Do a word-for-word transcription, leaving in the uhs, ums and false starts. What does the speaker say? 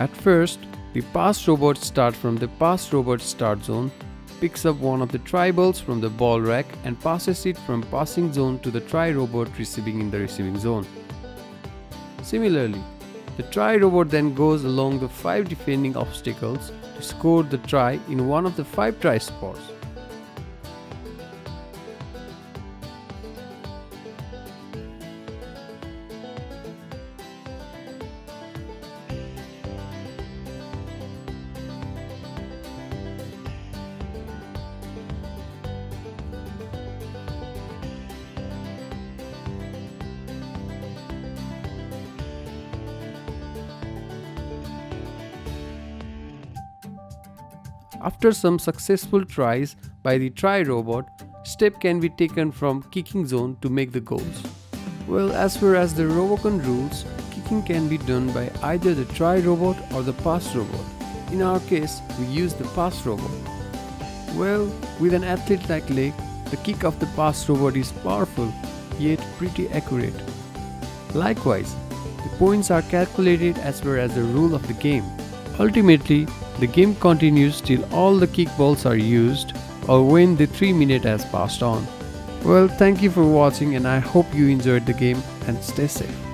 At first, the past robot start from the past robot start zone, picks up one of the tribals from the ball rack and passes it from passing zone to the tri-robot receiving in the receiving zone. Similarly, the tri-robot then goes along the five defending obstacles to score the try in one of the five try spots. After some successful tries by the tri-robot, step can be taken from kicking zone to make the goals. Well, as far as the Robocon rules, kicking can be done by either the tri-robot or the pass robot. In our case, we use the pass robot. Well, with an athlete-like leg, the kick of the pass robot is powerful, yet pretty accurate. Likewise, the points are calculated as per as the rule of the game. Ultimately, the game continues till all the kickballs are used or when the three minute has passed on. Well, thank you for watching and I hope you enjoyed the game and stay safe.